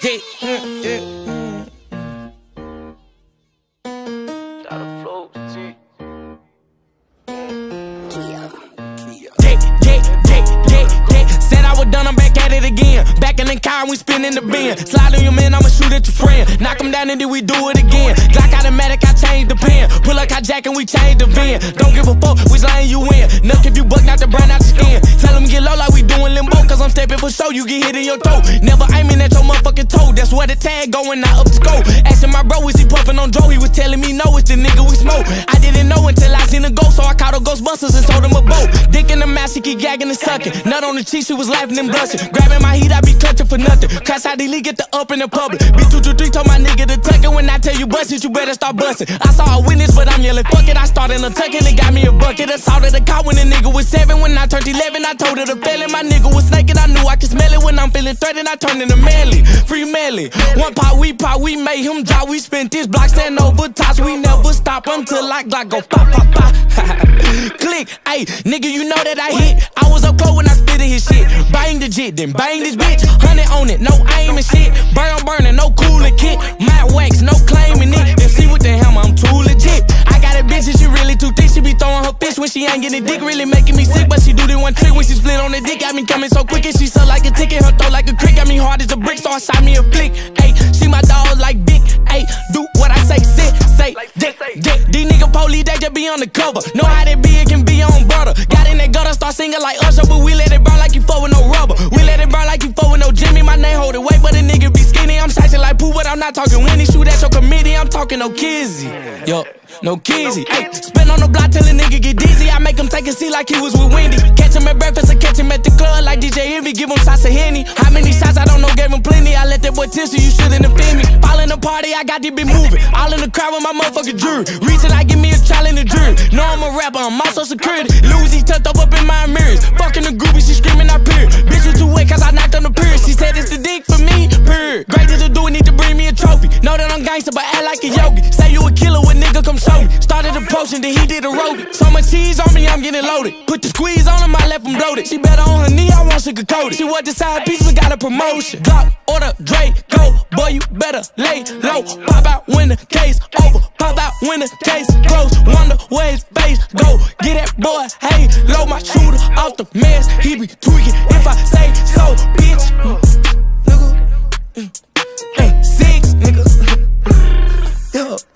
Said I was done, I'm back at it again. Back in the car, we spin in the bin. Slide on your man, I'ma shoot at your friend. Knock him down and then we do it again. Glock automatic, I change the pen. Pull up hijack and we change the VIN. Don't give a fuck which lane you in. Nuck if you buck, not the brand out your skin. Tell him get low like we doing limbo. Cause I'm stepping for show, you get hit in your toe. Never aiming at your motherfucking toe. That's where the tag going, not up to go. Asking my bro, is he puffing on dro? He was telling me no, it's the nigga we smoke. I didn't know until I seen a ghost, so I caught a Ghostbusters and sold him a boat. Dick in the mouth, she keep gagging and sucking. Nut on the cheek, she was laughing and blushing. Grabbing my heat, I be clutching for nothing. Crash how D-Lee get the up in the public. B223 told my nigga to tuck it. When I tell you bust it, you better start busting. I saw a witness, but I'm yelling fuck it. I started untucking, it got me a bucket. Assaulted a car when the nigga was 7. When I turned 11, I told her to fail it. My nigga was naked, I knew I could smell it. When I'm feeling threatened, I turn into melee. Free melee. One pot, we made him drop. We spent this block, stand over tops. We never stop until I Glock go pop, pop, pop. Click, ayy, nigga, you know that I hit. I was up close when I spitted his shit. Bang the jit, then bang this bitch. 100 on it, no aim and shit. Burn, burning, no cooling kit. My wax, no claiming it. Then see with the hammer, I'm too legit. I got a bitch and she really too thick. She be throwing her fist when she ain't getting dick. Really making me sick, but she do the one trick. When she split on the dick, got me coming so quick. And she suck like a ticket, her throat like a crick. Got me hard as a brick, so I shot me a flick. Ayy, she my dog like Vic. Ayy, do what I say, sit, say, dick, dick. These nigga police, they just be on the cover. Know how they be, it can be on brother. Got in that gutter, start singing like Usher. But we let it burn like you fuck with no rubber. We let it burn like you fuck with no Jimmy. My name hold it weight, but a nigga be skinny. I'm shitting like poo, but I'm not talking Winnie. Shoot at your committee, I'm talking no kizzy. Yup. No kizzy, ayy. Spin on the block till a nigga get dizzy. I make him take a seat like he was with Wendy. Catch him at breakfast or catch him at the club like DJ Envy. Give him shots of Henny. How many shots? I don't know, gave him plenty. I let that boy tipsy, you shouldn't offend me. All in the party, I got this bit moving. All in the crowd with my motherfucking jury. Reaching like give me a trial in the jury. No, I'm a rapper, I'm also security. Lucy tucked up in my mirrors. Fucking the groupie, she screaming out period. Bitch was too wet cause I knocked on the period. She said it's the dick for me, period. Greatest to do, need to bring me a trophy. Know that I'm gangster, but act like a yogi. Say you a killer, what nigga come show me. Started the potion, then he did a road. So much cheese on me, I'm getting loaded. Put the squeeze on him, I left him bloated. She better on her knee, I want sugar coated. She want the side piece, but got a promotion. Glock, order, Dre, go. Boy, you better lay low. Pop out when the case over. Pop out when the case close. Wonder where his face go. Get that boy, hey, low. My shooter off the mess, he be tweaking if I say so, bitch. Nigga, 6 niggas. Yo.